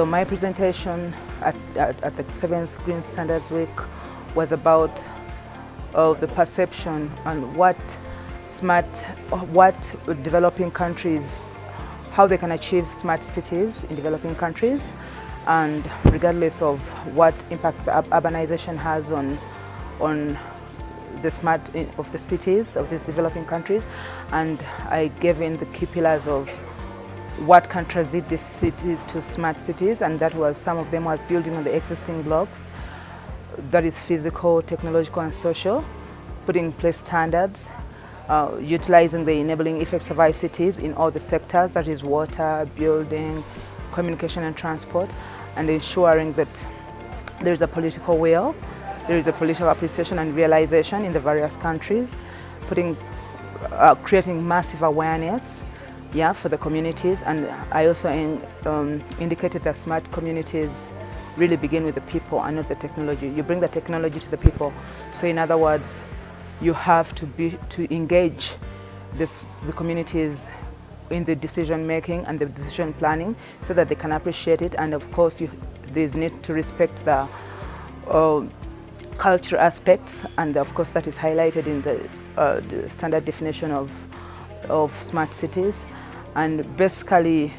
So my presentation at the 7th Green Standards Week was about the perception and what developing countries, how they can achieve smart cities in developing countries, and regardless of what impact urbanization has on the smart of the cities of these developing countries. And I gave in the key pillars of what can transit these cities to smart cities, and that was, some of them was building on the existing blocks, that is physical, technological and social, putting in place standards, utilizing the enabling effects of ICTs in all the sectors, that is water, building, communication and transport, and ensuring that there is a political will, there is a political appreciation and realization in the various countries, creating massive awareness for the communities. And I also indicated that smart communities really begin with the people and not the technology. You bring the technology to the people. So in other words, you have to engage the communities in the decision making and the decision planning so that they can appreciate it. And of course, there's need to respect the cultural aspects, and of course that is highlighted in the standard definition of smart cities. And basically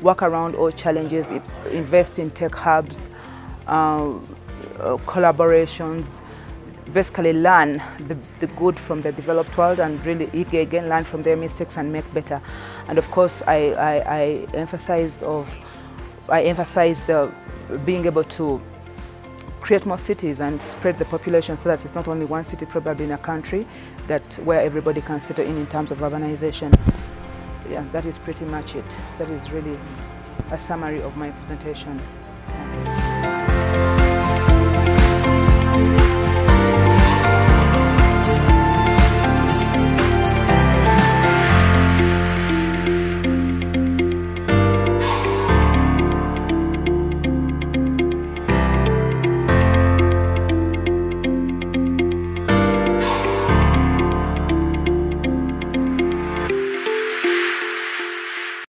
work around all challenges, invest in tech hubs, collaborations, basically learn the good from the developed world and really again learn from their mistakes and make better. And of course I emphasized being able to create more cities and spread the population so that it's not only one city probably in a country where everybody can settle in terms of urbanization. Yeah, that is pretty much it. That is really a summary of my presentation.